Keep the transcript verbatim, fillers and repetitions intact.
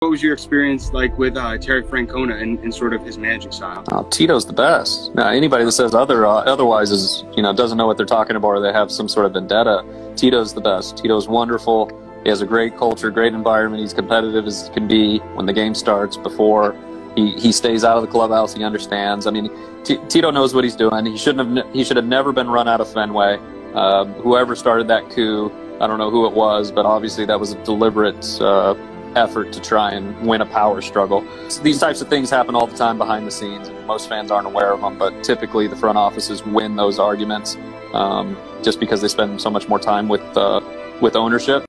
What was your experience like with uh, Terry Francona and, and sort of his magic style? Oh, Tito's the best. Now, anybody that says other uh, otherwise is, you know, doesn't know what they're talking about, or they have some sort of vendetta. Tito's the best. Tito's wonderful. He has a great culture, great environment. He's competitive as can be when the game starts. Before he he stays out of the clubhouse, he understands. I mean, T Tito knows what he's doing. He shouldn't have. He should have never been run out of Fenway. Uh, whoever started that coup, I don't know who it was, but obviously that was a deliberate. Uh, effort to try and win a power struggle. So these types of things happen all the time behind the scenes, and most fans aren't aware of them, but typically the front offices win those arguments um, just because they spend so much more time with, uh, with ownership.